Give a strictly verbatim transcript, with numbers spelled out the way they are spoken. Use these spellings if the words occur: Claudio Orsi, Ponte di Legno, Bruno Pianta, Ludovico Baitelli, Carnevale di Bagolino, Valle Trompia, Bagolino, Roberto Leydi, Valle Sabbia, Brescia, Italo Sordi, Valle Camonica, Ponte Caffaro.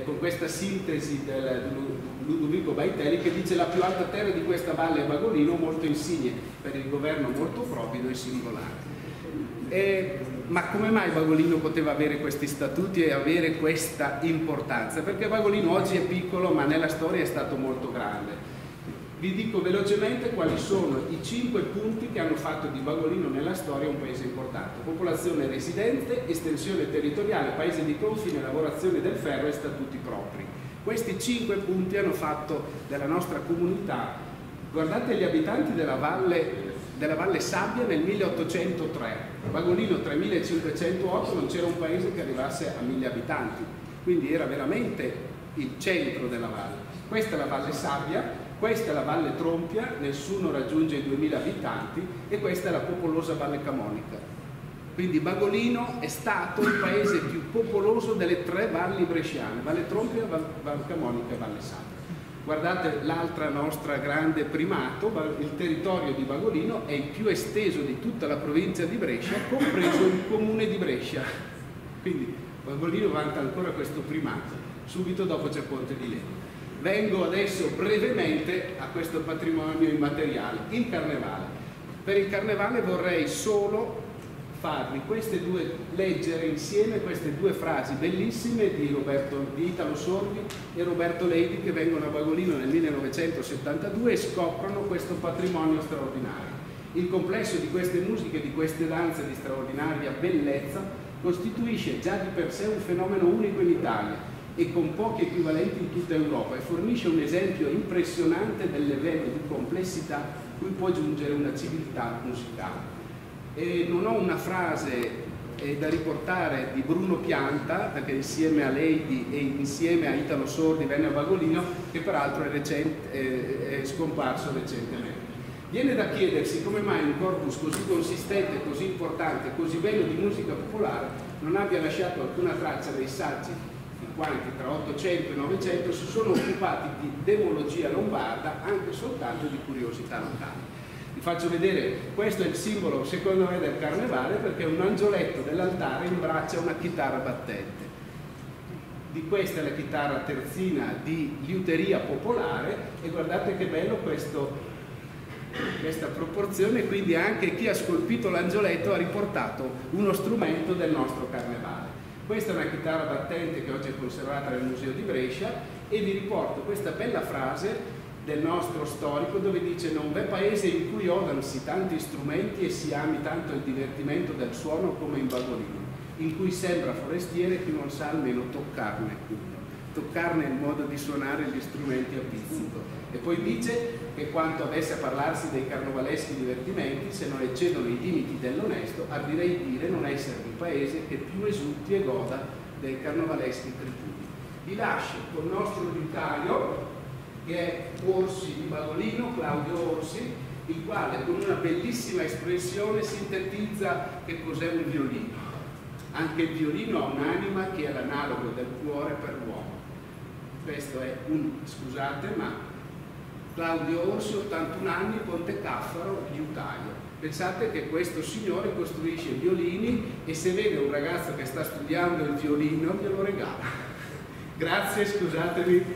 eh, con questa sintesi del, di Ludovico Baitelli, che dice: la più alta terra di questa valle è Bagolino, molto insigne per il governo, molto proprio e singolare. E, ma come mai Bagolino poteva avere questi statuti e avere questa importanza? Perché Bagolino oggi è piccolo, ma nella storia è stato molto grande. Vi dico velocemente quali sono i cinque punti che hanno fatto di Bagolino nella storia un paese importante: popolazione residente, estensione territoriale, paese di confine, lavorazione del ferro e statuti propri. Questi cinque punti hanno fatto della nostra comunità. Guardate gli abitanti della valle della Valle Sabbia nel milleottocentotre, Bagolino tremilacinquecentootto, non c'era un paese che arrivasse a mille abitanti, quindi era veramente il centro della valle. Questa è la Valle Sabbia. Questa è la Valle Trompia, nessuno raggiunge i duemila abitanti, e questa è la popolosa Valle Camonica. Quindi Bagolino è stato il paese più popoloso delle tre valli bresciane: Valle Trompia, Valle Camonica e Valle Sabbia. Guardate l'altra nostra grande primato, il territorio di Bagolino è il più esteso di tutta la provincia di Brescia, compreso il comune di Brescia. Quindi Bagolino vanta ancora questo primato. Subito dopo c'è Ponte di Legno. Vengo adesso brevemente a questo patrimonio immateriale, il Carnevale. Per il Carnevale vorrei solo farvi queste due, leggere insieme queste due frasi bellissime di, Roberto, di Italo Sordi e Roberto Leydi, che vengono a Bagolino nel millenovecentosettantadue e scoprono questo patrimonio straordinario. Il complesso di queste musiche, di queste danze di straordinaria bellezza, costituisce già di per sé un fenomeno unico in Italia e con pochi equivalenti in tutta Europa, e fornisce un esempio impressionante del livello di complessità cui può giungere una civiltà musicale. E non ho una frase eh, da riportare di Bruno Pianta, perché insieme a Leydi e insieme a Italo Sordi venne a Bagolino, che peraltro è, recente, eh, è scomparso recentemente. Viene da chiedersi come mai un corpus così consistente, così importante, così bello di musica popolare non abbia lasciato alcuna traccia dei saggi quanti tra ottocento e novecento si sono occupati di demologia lombarda, anche soltanto di curiosità locali. Vi faccio vedere, questo è il simbolo secondo me del Carnevale, perché un angioletto dell'altare imbraccia una chitarra battente. Di questa è la chitarra terzina di liuteria popolare, e guardate che bello questo, questa proporzione, quindi anche chi ha scolpito l'angioletto ha riportato uno strumento del nostro Carnevale. Questa è una chitarra battente che oggi è conservata nel Museo di Brescia, e vi riporto questa bella frase del nostro storico, dove dice: non v'è paese in cui odansi tanti strumenti e si ami tanto il divertimento del suono come in Bagolino, in cui sembra forestiere chi non sa almeno toccarne uno. Toccarne il modo di suonare gli strumenti a pizzico. E poi dice che quanto avesse a parlarsi dei carnovaleschi divertimenti, se non eccedono i limiti dell'onesto, ardirei dire non essere un paese che più esulti e goda dei carnovaleschi tributi. Vi lascio col nostro vicario, che è Orsi di Bagolino, Claudio Orsi, il quale con una bellissima espressione sintetizza che cos'è un violino. Anche il violino ha un'anima che è l'analogo del cuore per l'uomo. Questo è un, scusate, ma Claudio Orsi, ottantuno anni, Ponte Caffaro, liutaio. Pensate che questo signore costruisce violini, e se vede un ragazzo che sta studiando il violino glielo regala. Grazie, scusatemi.